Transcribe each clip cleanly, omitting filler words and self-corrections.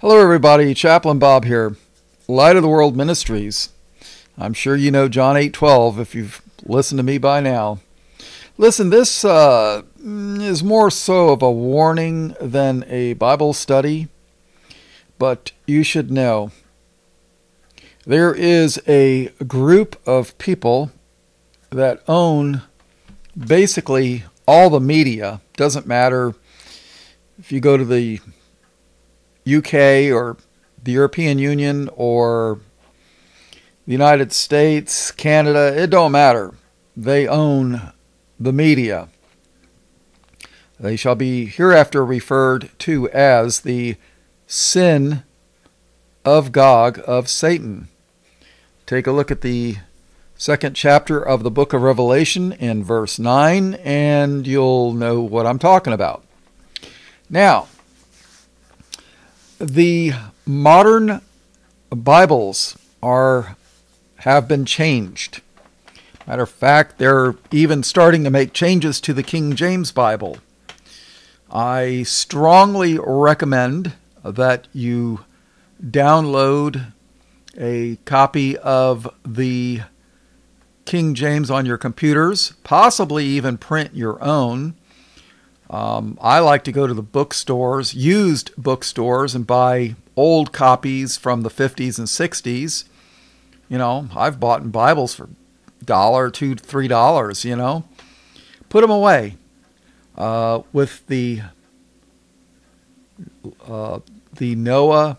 Hello everybody, Chaplain Bob here, Light of the World Ministries. I'm sure you know John 8:12 if you've listened to me by now. Listen, this is more so of a warning than a Bible study, but you should know there is a group of people that own basically all the media. Doesn't matter if you go to the UK or the European Union or the United States, Canada, it don't matter. They own the media. They shall be hereafter referred to as the sin of Gog of Satan. Take a look at the second chapter of the book of Revelation in verse 9 and you'll know what I'm talking about. Now, the modern Bibles have been changed. Matter of fact, they're even starting to make changes to the King James Bible. I strongly recommend that you download a copy of the King James on your computers, possibly even print your own. I like to go to the bookstores, used bookstores, and buy old copies from the 50s and 60s. You know, I've bought Bibles for $1, $2, $3, you know. Put them away with the Noahide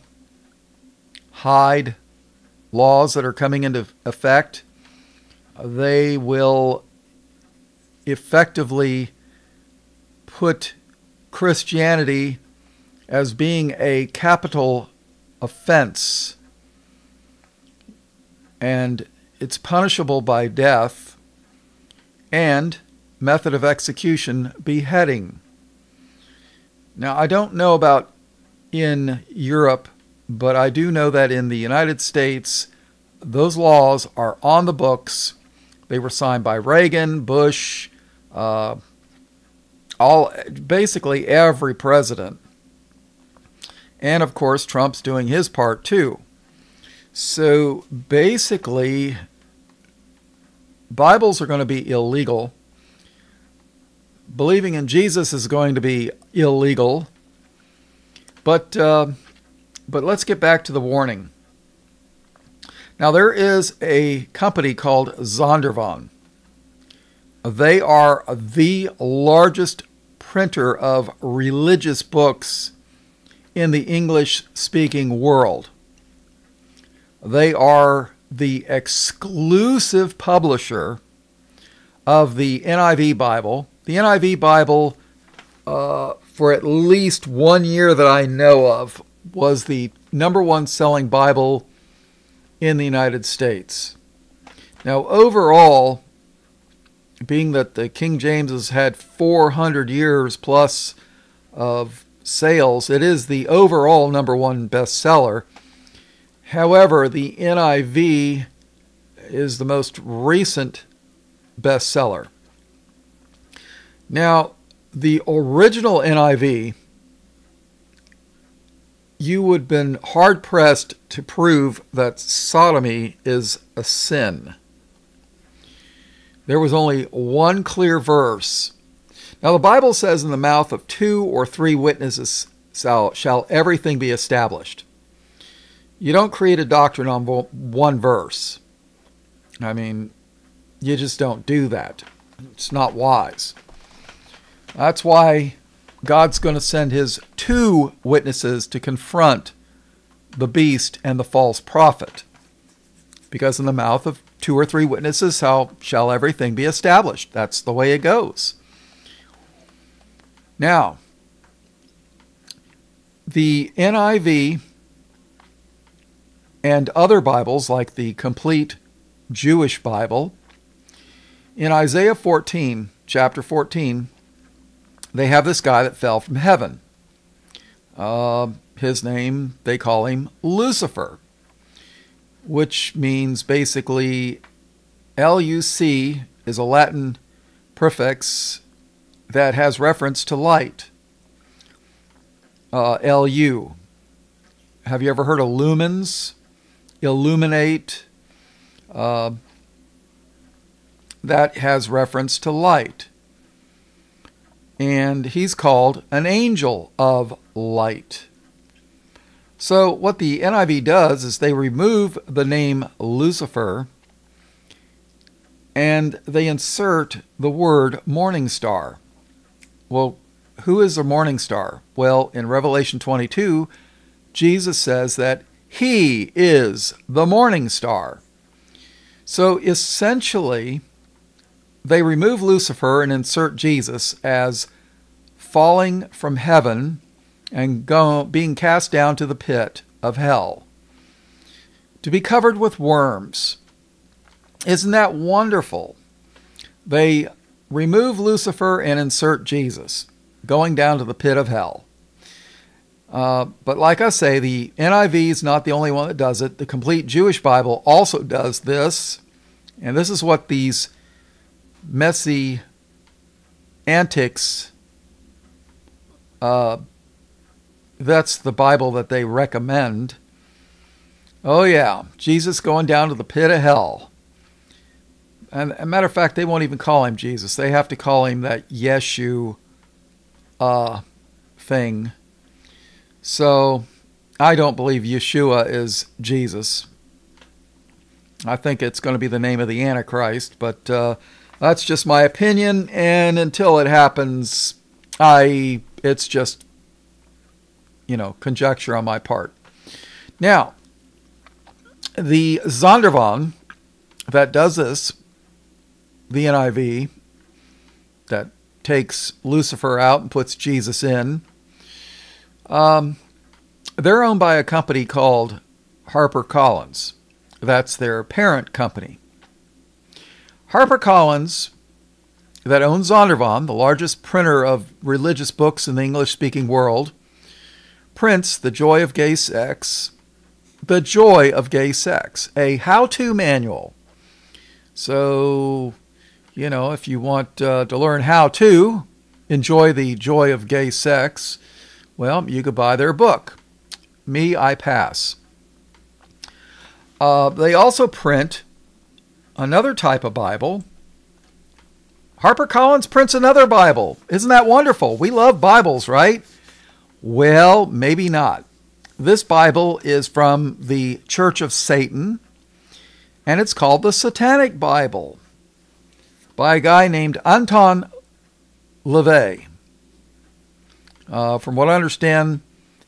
laws that are coming into effect. They will effectively put Christianity as being a capital offense, and it's punishable by death and method of execution, beheading. Now, I don't know about in Europe, but I do know that in the United States, those laws are on the books. They were signed by Reagan, Bush, basically every president. And of course, Trump's doing his part too. So basically, Bibles are going to be illegal. Believing in Jesus is going to be illegal. But let's get back to the warning. Now, there is a company called Zondervan. They are the largest printer of religious books in the English-speaking world. They are the exclusive publisher of the NIV Bible. The NIV Bible, for at least 1 year that I know of, was the #1 selling Bible in the United States. Now, overall, being that the King James has had 400 years plus of sales, it is the overall #1 bestseller. However, the NIV is the most recent bestseller. Now, the original NIV, you would have been hard-pressed to prove that sodomy is a sin. There was only one clear verse. Now, the Bible says, in the mouth of 2 or 3 witnesses shall everything be established. You don't create a doctrine on one verse. I mean, you just don't do that. It's not wise. That's why God's going to send his 2 witnesses to confront the beast and the false prophet. Because in the mouth of 2 or 3 witnesses shall everything be established. That's the way it goes. Now, the NIV and other Bibles, like the Complete Jewish Bible, in Isaiah 14, chapter 14, they have this guy that fell from heaven. His name, they call him Lucifer, which means basically L-U-C is a Latin prefix that has reference to light, L-U. Have you ever heard of lumens? Illuminate. That has reference to light. And he's called an angel of light. So what the NIV does is they remove the name Lucifer and they insert the word morning star. Well, who is a morning star? Well, in Revelation 22, Jesus says that he is the morning star. So essentially, they remove Lucifer and insert Jesus as falling from heaven and being cast down to the pit of hell to be covered with worms. Isn't that wonderful? They remove Lucifer and insert Jesus, going down to the pit of hell. But like I say, the NIV is not the only one that does it. The Complete Jewish Bible also does this. And this is what these messy antics, that's the Bible that they recommend. Oh yeah, Jesus going down to the pit of hell. And as a matter of fact, they won't even call him Jesus. They have to call him that Yeshu thing. So I don't believe Yeshua is Jesus. I think it's going to be the name of the Antichrist, but that's just my opinion. And until it happens, it's just, you know, conjecture on my part. Now, the Zondervan that does this, the NIV, that takes Lucifer out and puts Jesus in, they're owned by a company called HarperCollins. That's their parent company. HarperCollins, that owns Zondervan, the largest printer of religious books in the English-speaking world, prints The Joy of Gay Sex, The Joy of Gay Sex, a how-to manual. So, you know, if you want to learn how to enjoy the joy of gay sex, well, you could buy their book. Me, I pass. They also print another type of Bible. HarperCollins prints another Bible. Isn't that wonderful? We love Bibles, right? Well, maybe not. This Bible is from the Church of Satan, and it's called the Satanic Bible by a guy named Anton LaVey. From what I understand,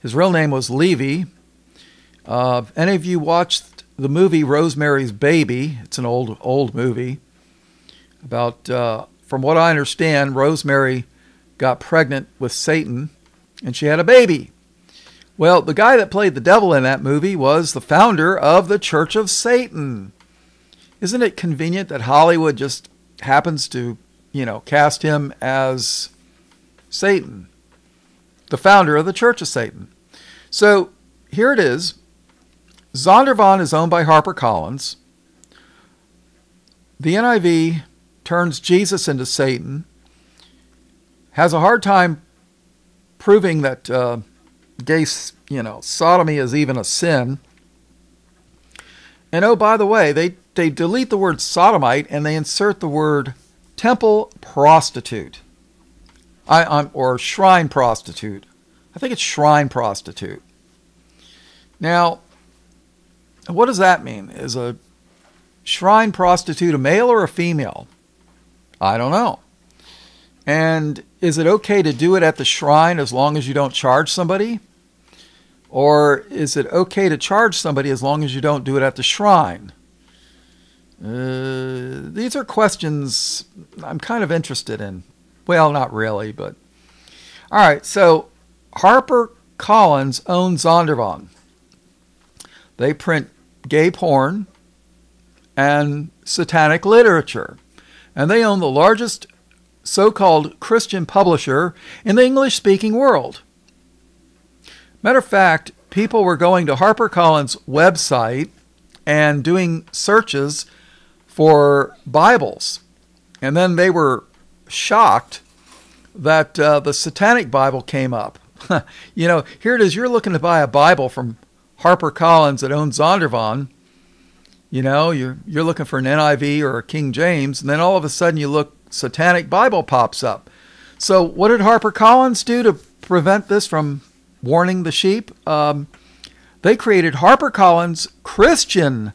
his real name was Levy. If any of you watched the movie Rosemary's Baby, it's an old movie, about, from what I understand, Rosemary got pregnant with Satan, and she had a baby. Well, the guy that played the devil in that movie was the founder of the Church of Satan. Isn't it convenient that Hollywood just happens to, you know, cast him as Satan, the founder of the Church of Satan? So here it is. Zondervan is owned by HarperCollins. The NIV turns Jesus into Satan, has a hard time proving that gay, you know, sodomy is even a sin. And oh, by the way, they delete the word sodomite and they insert the word temple prostitute. Or shrine prostitute. I think it's shrine prostitute. Now, what does that mean? Is a shrine prostitute a male or a female? I don't know. And is it okay to do it at the shrine as long as you don't charge somebody? Or is it okay to charge somebody as long as you don't do it at the shrine? These are questions I'm kind of interested in. Well, not really, but... All right, so HarperCollins owns Zondervan. They print gay porn and satanic literature. And they own the largest so-called Christian publisher in the English-speaking world. Matter of fact, people were going to HarperCollins' website and doing searches for Bibles. And then they were shocked that the Satanic Bible came up. You know, here it is. You're looking to buy a Bible from HarperCollins that owns Zondervan, you know, you're looking for an NIV or a King James, and then all of a sudden you look, Satanic Bible pops up. So what did HarperCollins do to prevent this from warning the sheep? They created HarperCollins Christian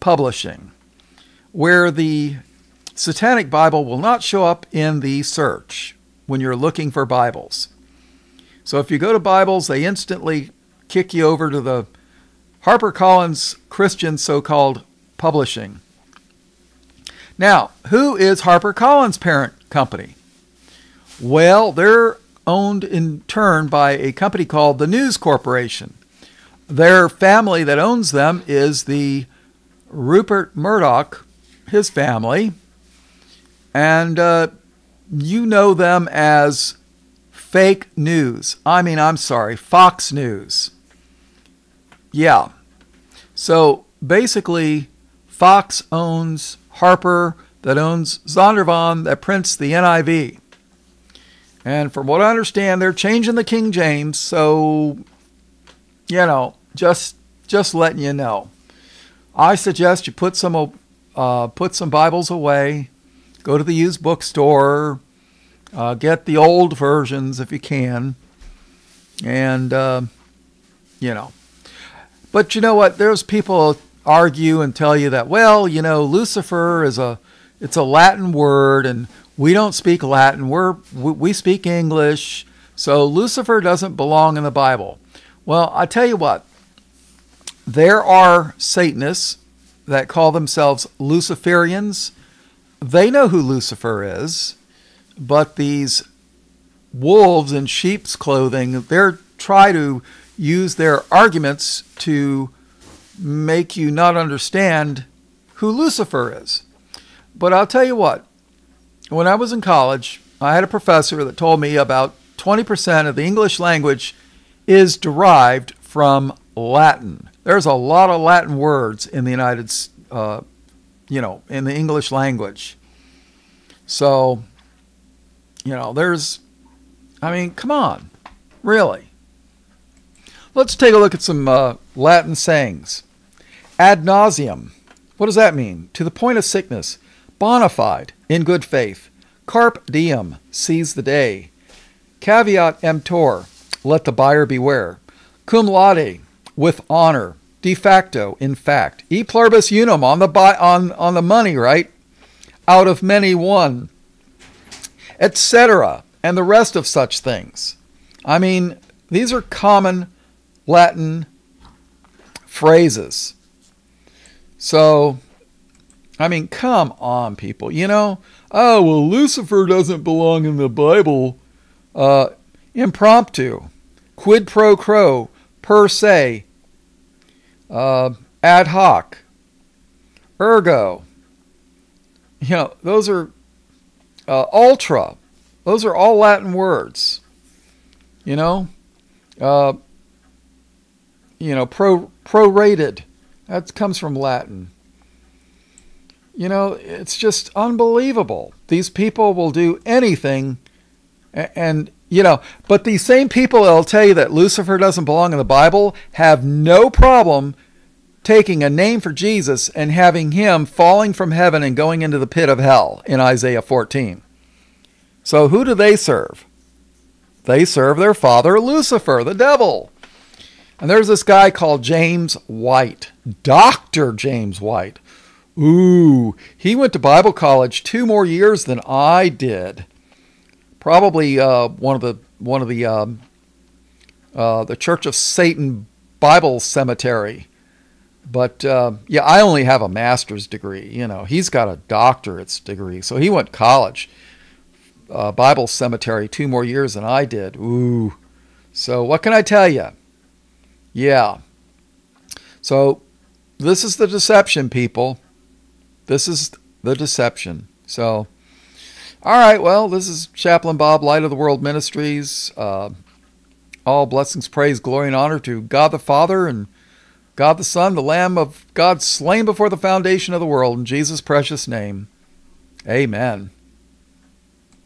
Publishing, where the Satanic Bible will not show up in the search when you're looking for Bibles. So if you go to Bibles, they instantly kick you over to the HarperCollins Christian so-called publishing. Now, who is HarperCollins' parent company? Well, they're owned in turn by a company called the News Corporation. Their family that owns them is the Rupert Murdoch, his family, and you know them as fake news. Fox News. Yeah. So basically, Fox owns Harper, that owns Zondervan, that prints the NIV. And from what I understand, they're changing the King James, so, you know, just letting you know. I suggest you put some Bibles away, go to the used bookstore, get the old versions if you can, and, you know. But you know what? There's people argue and tell you that, well, you know, Lucifer is it's a Latin word, and we don't speak Latin. We speak English, so Lucifer doesn't belong in the Bible. Well, I tell you what. There are Satanists that call themselves Luciferians. They know who Lucifer is, but these wolves in sheep's clothing, they're trying to use their arguments to make you not understand who Lucifer is. But I'll tell you what, when I was in college, I had a professor that told me about 20% of the English language is derived from Latin. There's a lot of Latin words in the in the English language. So, you know, come on, really. Let's take a look at some Latin sayings. Ad nauseum. What does that mean? To the point of sickness. Bona fide, in good faith. Carpe diem, seize the day. Caveat emptor, let the buyer beware. Cum laude, with honor. De facto, in fact. E pluribus unum, on the money, right? Out of many, one, etc., and the rest of such things. I mean, these are common Latin phrases. So, I mean, come on, people. You know, oh, well, Lucifer doesn't belong in the Bible. Impromptu, quid pro quo, per se, ad hoc, ergo. You know, those are ultra. Those are all Latin words. You know, prorated. That comes from Latin. You know, it's just unbelievable. These people will do anything, and you know, but these same people that'll tell you that Lucifer doesn't belong in the Bible have no problem taking a name for Jesus and having him falling from heaven and going into the pit of hell in Isaiah 14. So who do they serve? They serve their father, Lucifer, the devil. And there's this guy called James White, Dr. James White. Ooh, he went to Bible college 2 more years than I did. Probably the Church of Satan Bible Cemetery, but yeah, I only have a master's degree. You know, he's got a doctorate's degree, so he went college, Bible Cemetery, 2 more years than I did. Ooh, so what can I tell you? Yeah, so this is the deception, people. This is the deception. So. All right, well, this is Chaplain Bob, Light of the World Ministries. All blessings, praise, glory, and honor to God the Father and God the Son, the Lamb of God slain before the foundation of the world. In Jesus' precious name, amen.